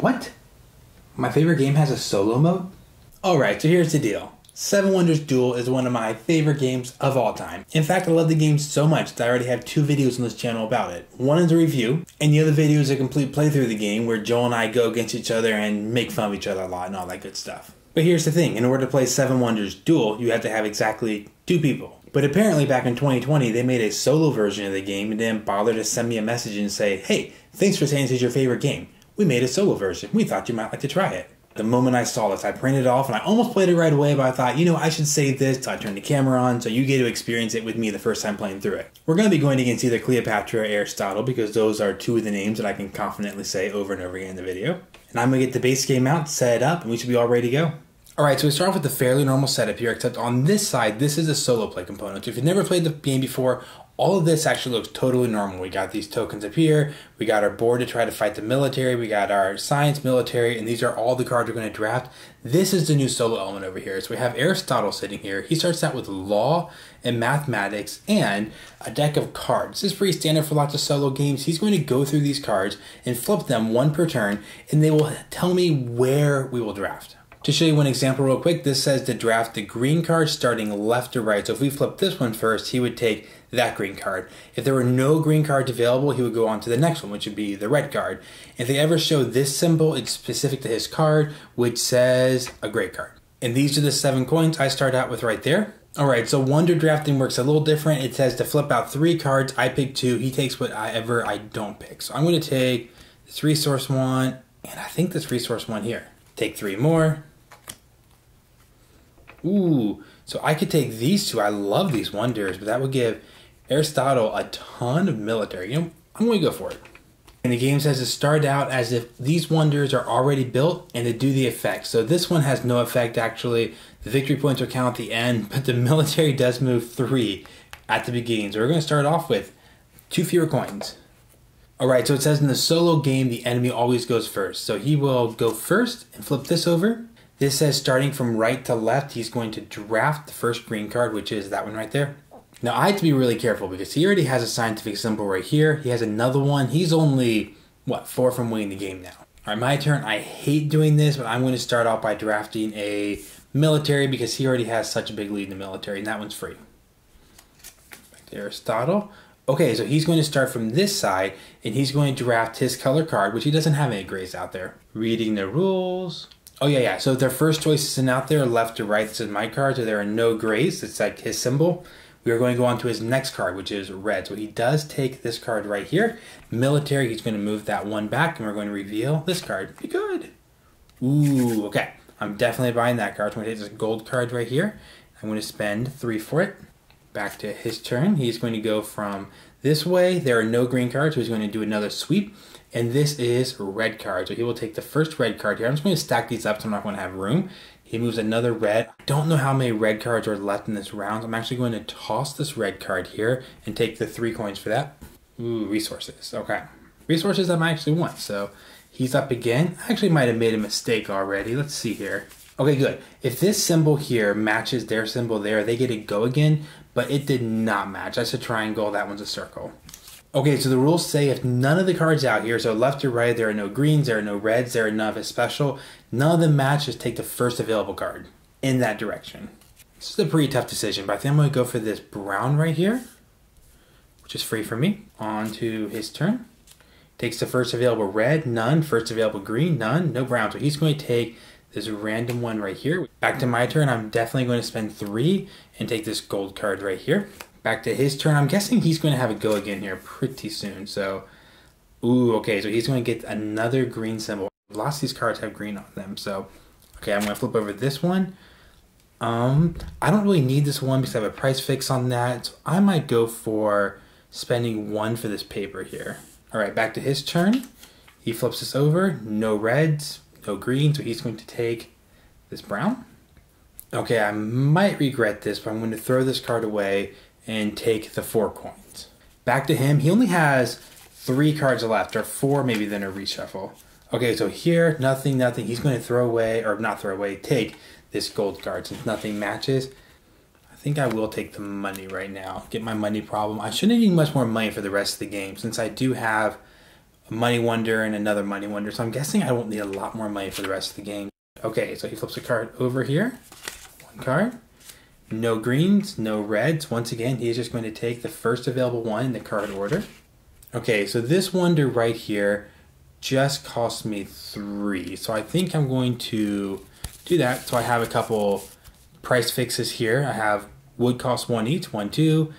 What? My favorite game has a solo mode? Alright, so here's the deal. Seven Wonders Duel is one of my favorite games of all time. In fact, I love the game so much that I already have two videos on this channel about it. One is a review, and the other video is a complete playthrough of the game where Joel and I go against each other and make fun of each other a lot and all that good stuff. But here's the thing, in order to play Seven Wonders Duel, you have to have exactly two people. But apparently back in 2020, they made a solo version of the game and didn't bother to send me a message and say, "Hey, thanks for saying this is your favorite game. We made a solo version. We thought you might like to try it." The moment I saw this, I printed it off and I almost played it right away, but I thought, you know, I should save this, so I turned the camera on so you get to experience it with me the first time playing through it. We're going to be going against either Cleopatra or Aristotle because those are two of the names that I can confidently say over and over again in the video. And I'm going to get the base game out, set it up, and we should be all ready to go. Alright, so we start off with a fairly normal setup here, except on this side, this is a solo play component. So if you've never played the game before, all of this actually looks totally normal. We got these tokens up here, we got our board to try to fight the military, we got our science military, and these are all the cards we're going to draft. This is the new solo element over here. So we have Aristotle sitting here. He starts out with law and mathematics and a deck of cards. This is pretty standard for lots of solo games. He's going to go through these cards and flip them one per turn, and they will tell me where we will draft. To show you one example real quick, this says to draft the green card starting left to right. So if we flip this one first, he would take that green card. If there were no green cards available, he would go on to the next one, which would be the red card. If they ever show this symbol, it's specific to his card, which says a gray card. And these are the 7 coins I start out with right there. Alright, so wonder drafting works a little different. It says to flip out 3 cards. I pick 2. He takes whatever I don't pick. So I'm going to take this resource one, and I think this resource one here. Take 3 more. Ooh, so I could take these 2. I love these wonders, but that would give Aristotle a ton of military. You know, I'm going to go for it. And the game says to start out as if these wonders are already built and to do the effect. So this one has no effect, actually. The victory points will count at the end, but the military does move 3 at the beginning. So we're going to start off with 2 fewer coins. All right, so it says in the solo game, the enemy always goes first. So he will go first and flip this over. This says starting from right to left, he's going to draft the first green card, which is that one right there. Now I have to be really careful because he already has a scientific symbol right here. He has another one. He's only, what, 4 from winning the game now. All right, my turn. I hate doing this, but I'm going to start off by drafting a military because he already has such a big lead in the military, and that one's free. Back to Aristotle. Okay, so he's going to start from this side, and he's going to draft his color card, which he doesn't have any grays out there. Reading the rules. Oh, yeah. So their first choice isn't out there, left to right. This is my card, so there are no grays. It's like his symbol. We are going to go on to his next card, which is red. So he does take this card right here. Military, he's going to move that one back, and we're going to reveal this card. Be good. Ooh, okay. I'm definitely buying that card. So I'm going to take this gold card right here. I'm going to spend 3 for it. Back to his turn. He's going to go from this way. There are no green cards, so he's going to do another sweep. And this is red card. So he will take the first red card here. I'm just going to stack these up so I'm not going to have room. He moves another red. I don't know how many red cards are left in this round. I'm actually going to toss this red card here and take the 3 coins for that. Ooh, resources. Okay. Resources that I actually want. So he's up again. I actually might have made a mistake already. Let's see here. Okay, good. If this symbol here matches their symbol there, they get to go again, but it did not match. That's a triangle. That one's a circle. Okay, so the rules say if none of the cards out here, so left to right, there are no greens, there are no reds, there are none of his special, none of them match, just take the first available card in that direction. This is a pretty tough decision, but I think I'm going to go for this brown right here, which is free for me. On to his turn. Takes the first available red, none, first available green, none, no brown. So he's going to take this random one right here. Back to my turn, I'm definitely going to spend 3 and take this gold card right here. Back to his turn. I'm guessing he's going to have a go again here pretty soon. So, ooh, okay. So he's going to get another green symbol. Lots of these cards have green on them. So, okay, I'm going to flip over this one. I don't really need this one because I have a price fix on that. So I might go for spending 1 for this paper here. All right, back to his turn. He flips this over. No reds, no green. So he's going to take this brown. Okay, I might regret this, but I'm going to throw this card away and take the 4 coins. Back to him. He only has 3 cards left, or 4 maybe, then a reshuffle. Okay, so here, nothing, nothing. He's going to throw away, or not throw away, take this gold card since nothing matches. I think I will take the money right now, get my money problem. I shouldn't need much more money for the rest of the game since I do have a money wonder and another money wonder. So I'm guessing I won't need a lot more money for the rest of the game. Okay, so he flips a card over here. One card. No greens, no reds. Once again, he's just going to take the first available one in the card order. Okay, so this wonder right here just cost me 3. So I think I'm going to do that. So I have a couple price fixes here. I have wood costs 1 each, 1, 2.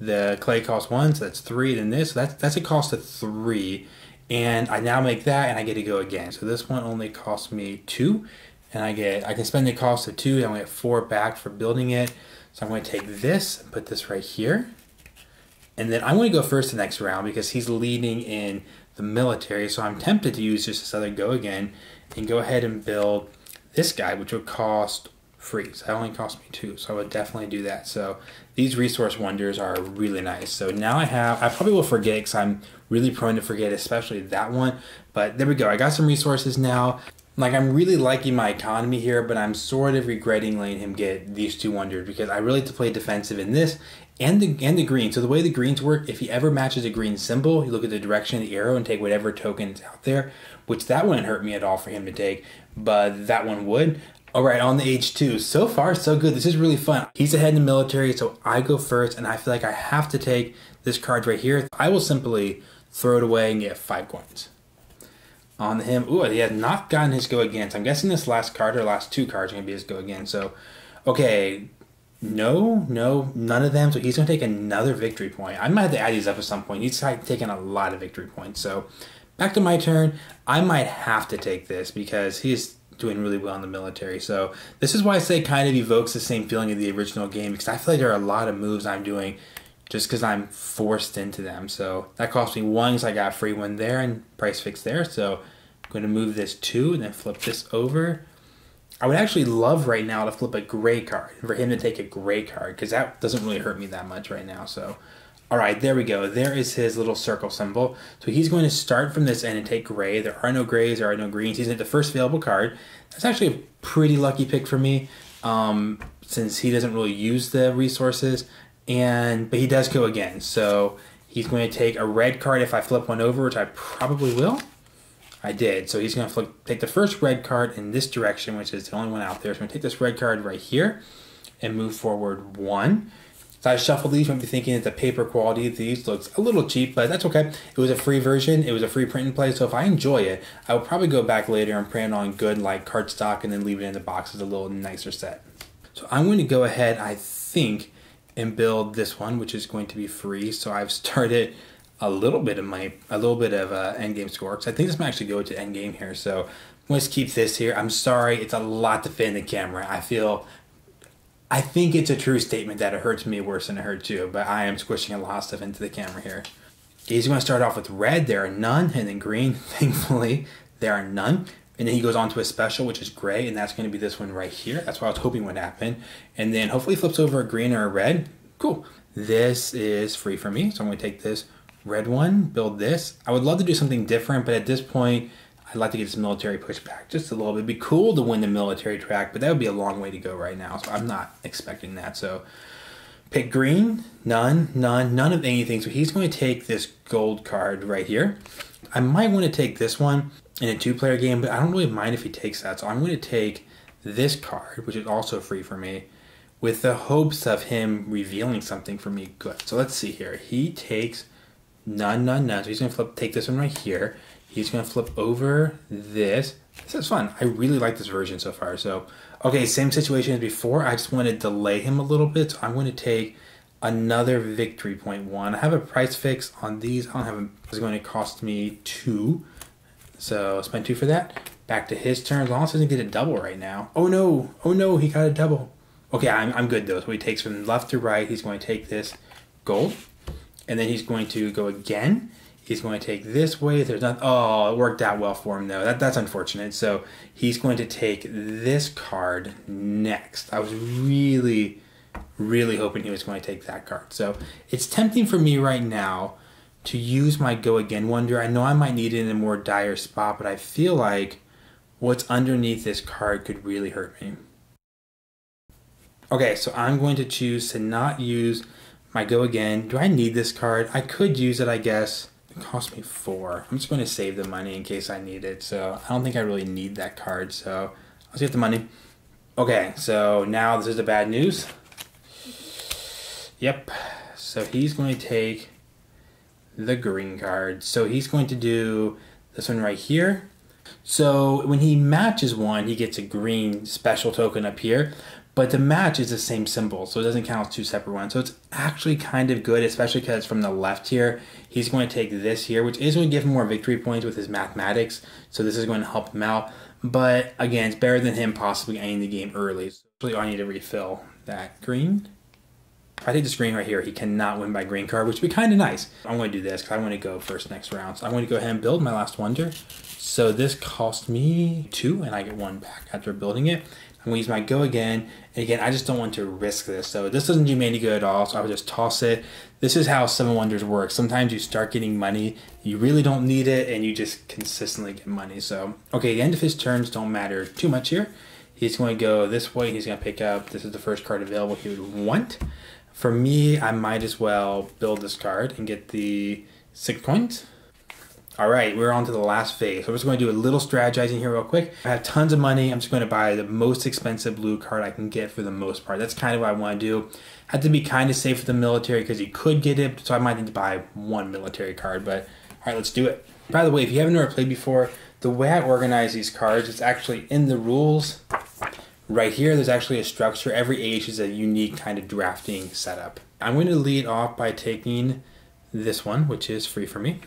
The clay costs 1, so that's 3. Then this, so that's a cost of 3. And I now make that, and I get to go again. So this one only cost me 2, and I can spend the cost of 2, and I only get 4 back for building it. So I'm going to take this and put this right here. And then I'm going to go first the next round because he's leading in the military. So I'm tempted to use just this other go again and go ahead and build this guy, which will cost free. So that only cost me 2. So I would definitely do that. So these resource wonders are really nice. So now I have, I probably will forget because I'm really prone to forget, especially that one. But there we go. I got some resources now. Like, I'm really liking my economy here, but I'm sort of regretting letting him get these 2 wonders because I really have to play defensive in this and the green. So the way the greens work, if he ever matches a green symbol, you look at the direction of the arrow and take whatever token's out there, which that wouldn't hurt me at all for him to take, but that one would. All right, on the H2. So far, so good. This is really fun. He's ahead in the military, so I go first, and I feel like I have to take this card right here. I will simply throw it away and get 5 coins. On him, ooh, he has not gotten his go again. So I'm guessing this last card or last 2 cards are gonna be his go again. So, okay, no, none of them. So he's gonna take another victory point. I might have to add these up at some point. He's taken a lot of victory points. So back to my turn. I might have to take this because he's doing really well in the military. So this is why I say kind of evokes the same feeling of the original game because I feel like there are a lot of moves I'm doing just because I'm forced into them. So that cost me 1 because I got a free one there and price fix there. So I'm going to move this 2 and then flip this over. I would actually love right now to flip a gray card, for him to take a gray card, because that doesn't really hurt me that much right now. So, all right, there we go. There is his little circle symbol. So he's going to start from this end and take gray. There are no grays, there are no greens. He's at the first available card. That's actually a pretty lucky pick for me since he doesn't really use the resources. But he does go again, so he's going to take a red card if I flip one over, which I probably will. I did, so he's going to take the first red card in this direction, which is the only one out there. So I'm going to take this red card right here and move forward 1. So I shuffled these, might be thinking that the paper quality of these looks a little cheap, but that's okay. It was a free version, it was a free print and play, so if I enjoy it, I will probably go back later and print on good like cardstock and then leave it in the box as a little nicer set. So I'm going to go ahead, I think, and build this one, which is going to be free. So I've started a little bit of end game score, because I think this might actually go to end game here. So let's keep this here. I'm sorry, it's a lot to fit in the camera. I think it's a true statement that it hurts me worse than it hurts you, but I am squishing a lot of stuff into the camera here. He's going to start off with red. There are none, and then green. Thankfully, there are none. And then he goes on to a special, which is gray, and that's going to be this one right here. That's what I was hoping would happen. And then hopefully flips over a green or a red. Cool. This is free for me, so I'm going to take this red one, build this. I would love to do something different, but at this point, I'd like to get this military push back just a little bit. It'd be cool to win the military track, but that would be a long way to go right now, so I'm not expecting that. So pick green, none of anything. So he's going to take this gold card right here. I might want to take this one in a 2-player game, but I don't really mind if he takes that. So I'm going to take this card, which is also free for me, with the hopes of him revealing something for me good. So let's see here. He takes none. So he's going to take this one right here. He's going to flip over this. This is fun. I really like this version so far. So, okay, same situation as before. I just want to delay him a little bit. So I'm going to take another victory point 1. I have a price fix on these. I don't have a, it's going to cost me 2. So I'll spend 2 for that. Back to his turn. As long as he doesn't get a double right now. Oh no, he got a double. Okay, I'm good though. So he takes from left to right. He's going to take this gold. And then he's going to go again. He's going to take this way. There's nothing. Oh, it worked out well for him though. That's unfortunate. So he's going to take this card next. I was really hoping he was going to take that card. So it's tempting for me right now to use my go again wonder. I know I might need it in a more dire spot, but I feel like what's underneath this card could really hurt me. Okay, so I'm going to choose to not use my go again. Do I need this card? I could use it, I guess. It cost me 4. I'm just going to save the money in case I need it. So I don't think I really need that card. So let's get the money. Okay, so now this is the bad news. Yep. So he's going to take the green card. So he's going to do this one right here. So when he matches one, he gets a green special token up here. But the match is the same symbol, so it doesn't count as two separate ones. So it's actually kind of good, especially because it's from the left here. He's going to take this here, which is going to give him more victory points with his mathematics. So this is going to help him out. But again, it's better than him possibly ending the game early. So I need to refill that green. If I take this green right here, he cannot win by green card, which would be kind of nice. I'm going to do this because I want to go first next round. So I'm going to go ahead and build my last wonder. So this cost me 2, and I get 1 back after building it. I'm going to use my go again. And again, I just don't want to risk this. So this doesn't do me any good at all. So I would just toss it. This is how Seven Wonders works. Sometimes you start getting money. You really don't need it. And you just consistently get money. So, okay, the end of his turns don't matter too much here. He's going to go this way. He's going to pick up. This is the first card available he would want. For me, I might as well build this card and get the 6 coins. All right, we're on to the last phase. So I'm just going to do a little strategizing here real quick. I have tons of money. I'm just going to buy the most expensive blue card I can get for the most part. That's kind of what I want to do. I have to be kind of safe with the military because you could get it, so I might need to buy 1 military card, but all right, let's do it. By the way, if you haven't ever played before, the way I organize these cards, it's actually in the rules. Right here, there's actually a structure. Every age is a unique kind of drafting setup. I'm going to lead off by taking this one, which is free for me.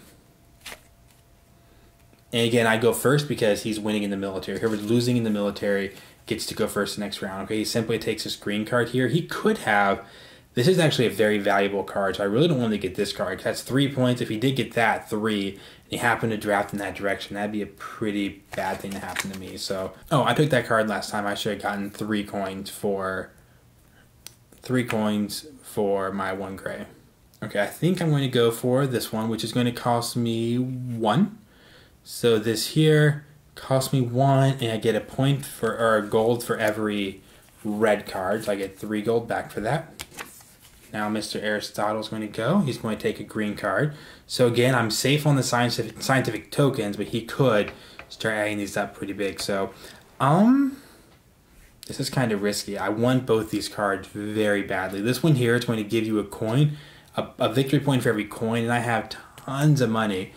And again, I go first because he's winning in the military. Whoever's losing in the military gets to go first the next round. Okay, he simply takes this green card here. He could have, this is actually a very valuable card, so I really don't want him to get this card. That's 3 points. If he did get that 3, and he happened to draft in that direction, that'd be a pretty bad thing to happen to me. So, oh, I picked that card last time. I should have gotten 3 coins for my 1 gray. Okay, I think I'm going to go for this one, which is going to cost me 1. So this here costs me 1, and I get a point for, or a gold for every red card. So I get 3 gold back for that. Now Mr. Aristotle's going to go. He's going to take a green card. So again, I'm safe on the scientific tokens, but he could start adding these up pretty big. So, this is kind of risky. I want both these cards very badly. This one here is going to give you a coin, a victory point for every coin, and I have tons of money.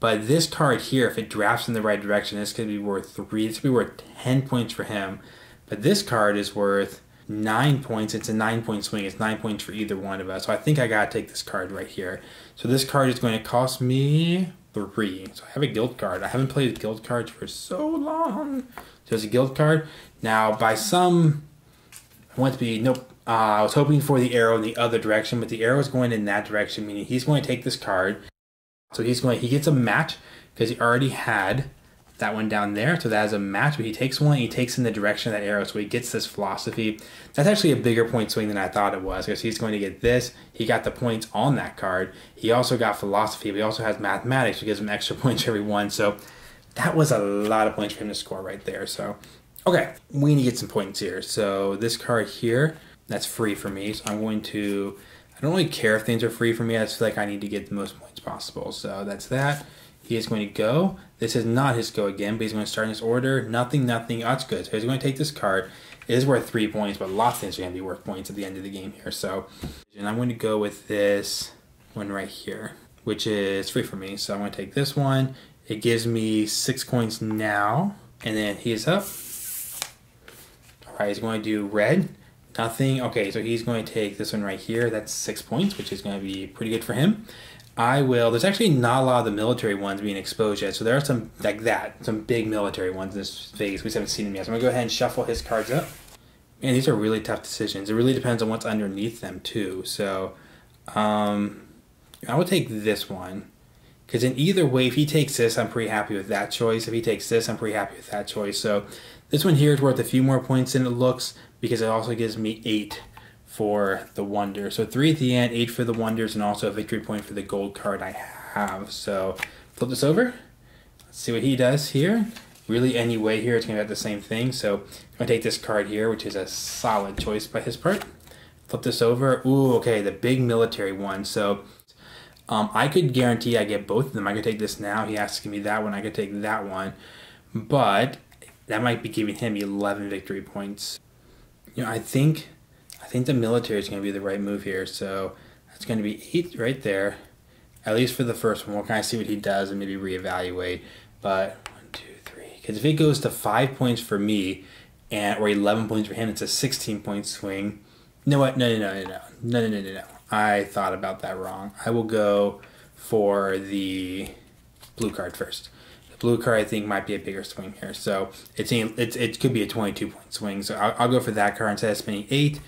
But this card here, if it drafts in the right direction, this could be worth 3. This could be worth 10 points for him. But this card is worth 9 points. It's a 9-point swing. It's 9 points for either one of us. So I think I got to take this card right here. So this card is going to cost me 3. So I have a guild card. I haven't played guild cards for so long. So there's a guild card. Now, by some, I want to be, nope. I was hoping for the arrow in the other direction, but the arrow is going in that direction, meaning he's going to take this card. So he's going, he gets a match because he already had that one down there. So that is a match, but he takes one and he takes in the direction of that arrow. So he gets this philosophy. That's actually a bigger point swing than I thought it was because he's going to get this. He got the points on that card. He also got philosophy, but he also has mathematics, which gives him extra points for every one. So that was a lot of points for him to score right there. So, okay, we need to get some points here. So this card here, that's free for me. So I'm going to, I don't really care if things are free for me. I just feel like I need to get the most points possible. So that's that. He is going to go. This is not his go again, but he's going to start in his order. Nothing, nothing. Oh, that's good. So he's going to take this card. It is worth 3 points, but lots of things are going to be worth points at the end of the game here. So, and I'm going to go with this one right here, which is free for me. So I'm going to take this one. It gives me 6 coins now. And then he is up. All right, he's going to do red. Nothing. Okay, so he's going to take this one right here. That's 6 points, which is going to be pretty good for him. I will. There's actually not a lot of the military ones being exposed yet, so there are some like that, some big military ones in this phase. We just haven't seen them yet. So I'm going to go ahead and shuffle his cards up. Man, these are really tough decisions. It really depends on what's underneath them, too. So I will take this one. Because in either way, if he takes this, I'm pretty happy with that choice. If he takes this, I'm pretty happy with that choice. So this one here is worth a few more points than it looks, because it also gives me 8 for the wonder. So 3 at the end, 8 for the wonders, and also a victory point for the gold card I have. So flip this over. Let's see what he does here. Really any way here, it's going to have the same thing. So I'm going to take this card here, which is a solid choice by his part. Flip this over. Ooh, okay, the big military one. So I could guarantee I get both of them. I could take this now. He has to give me that one. I could take that one. But that might be giving him 11 victory points. You know, I think the military is going to be the right move here. So that's going to be 8 right there, at least for the first one. We'll kind of see what he does and maybe reevaluate. But 1, 2, 3. Because if it goes to 5 points for me and or 11 points for him, it's a 16-point swing. You know what? No. I thought about that wrong. I will go for the blue card first. The blue card I think might be a bigger swing here, so it could be a 22-point swing. So I'll go for that card instead of spending 8.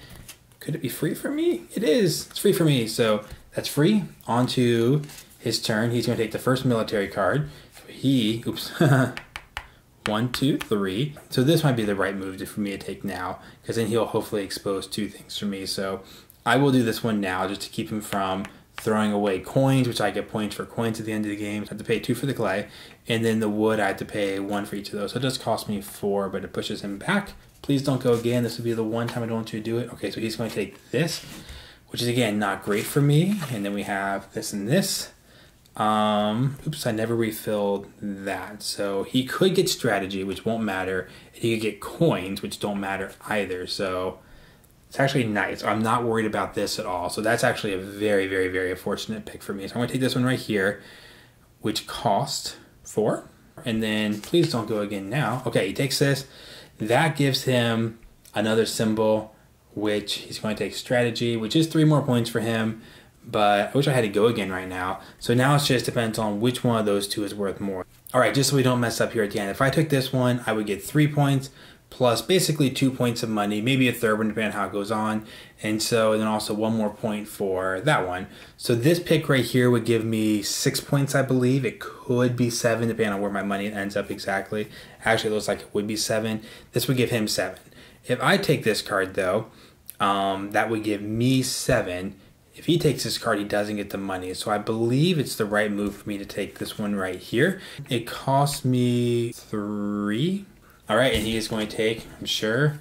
Could it be free for me? It is. It's free for me. So that's free. On to his turn. He's going to take the first military card. So he, oops. 1, 2, 3. So this might be the right move for me to take now, because then he'll hopefully expose 2 things for me. So I will do this one now just to keep him from throwing away coins, which I get points for coins at the end of the game. I have to pay 2 for the clay, and then the wood I have to pay 1 for each of those. So it does cost me 4, but it pushes him back. Please don't go again. This will be the one time I don't want you to do it. Okay, so he's going to take this, which is again not great for me. And then we have this and this. Oops, I never refilled that. So he could get strategy, which won't matter. He could get coins, which don't matter either. So it's actually nice. I'm not worried about this at all. So that's actually a very, very, very fortunate pick for me. So I'm going to take this one right here, which cost 4. And then please don't go again now. Okay, he takes this. That gives him another symbol, which he's going to take strategy, which is 3 more points for him. But I wish I had to go again right now. So now it just depends on which one of those two is worth more. All right, just so we don't mess up here at the end. If I took this one, I would get 3 points plus basically 2 points of money, maybe a third one depending on how it goes on. And so and then also 1 more point for that one. So this pick right here would give me 6 points, I believe. It could be 7 depending on where my money ends up exactly. Actually, it looks like it would be 7. This would give him 7. If I take this card though, that would give me 7. If he takes this card, he doesn't get the money. So I believe it's the right move for me to take this one right here. It costs me 3. All right, and he is going to take, I'm sure,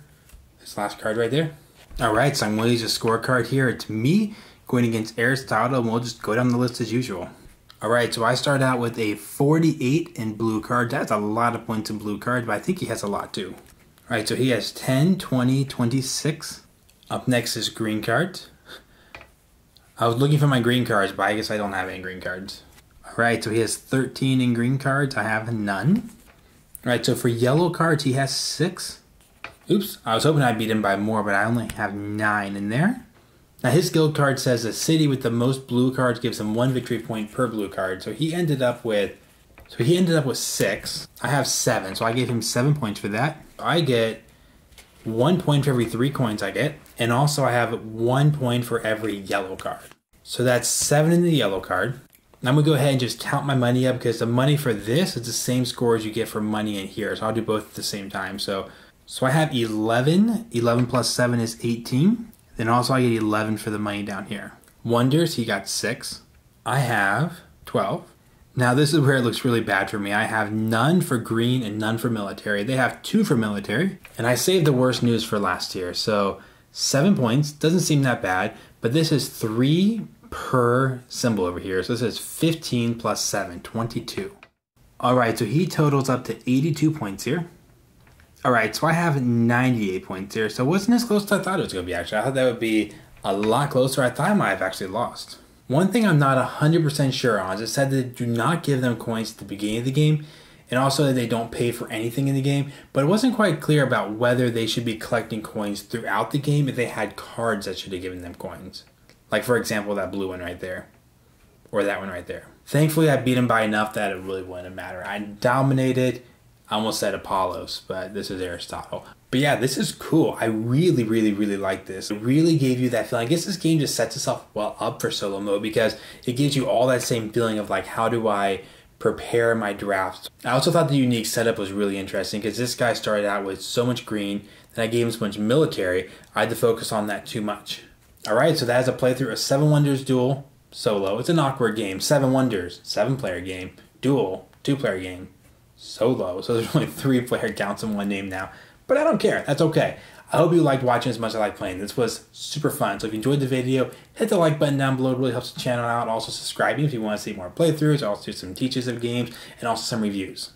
this last card right there. All right, so I'm going to use a scorecard here. It's me going against Aristotle, and we'll just go down the list as usual. All right, so I start out with a 48 in blue cards. That's a lot of points in blue cards, but I think he has a lot too. All right, so he has 10, 20, 26. Up next is green cards. I was looking for my green cards, but I guess I don't have any green cards. All right, so he has 13 in green cards. I have none. All right, so for yellow cards, he has 6. Oops, I was hoping I'd beat him by more, but I only have 9 in there. Now his guild card says the city with the most blue cards gives him 1 victory point per blue card. So he ended up with 6. I have 7, so I gave him 7 points for that. I get 1 point for every 3 coins I get, and also I have 1 point for every yellow card. So that's 7 in the yellow card. I'm going to go ahead and just count my money up, because the money for this is the same score as you get for money in here. So I'll do both at the same time. So I have 11. 11 plus 7 is 18. Then also I get 11 for the money down here. Wonders, he got 6. I have 12. Now this is where it looks really bad for me. I have none for green and none for military. They have 2 for military. And I saved the worst news for last here. So 7 points, doesn't seem that bad, but this is 3 per symbol over here. So this is 15 plus 7, 22. All right, so he totals up to 82 points here. All right, so I have 98 points here. So it wasn't as close as I thought it was going to be, actually. I thought that would be a lot closer. I thought I might have actually lost. One thing I'm not 100% sure on is it said that do not give them coins at the beginning of the game, and also that they don't pay for anything in the game, but it wasn't quite clear about whether they should be collecting coins throughout the game if they had cards that should have given them coins. Like, for example, that blue one right there, or that one right there. Thankfully, I beat him by enough that it really wouldn't matter. I dominated. I almost said Apollos, but this is Aristotle. But yeah, this is cool. I really, really, really like this. It really gave you that feeling. I guess this game just sets itself well up for solo mode, because it gives you all that same feeling of like, how do I prepare my drafts? I also thought the unique setup was really interesting, because this guy started out with so much green, then I gave him so much military, I had to focus on that too much. All right, so that is a playthrough of Seven Wonders Duel Solo. It's an awkward game. Seven Wonders, 7-player game. Duel, 2-player game. Solo, so there's only 3 player counts in one name now. But I don't care. That's okay. I hope you liked watching as much as I like playing. This was super fun. So if you enjoyed the video, hit the like button down below. It really helps the channel out. Also subscribing if you want to see more playthroughs. I also do some teaches of games and also some reviews.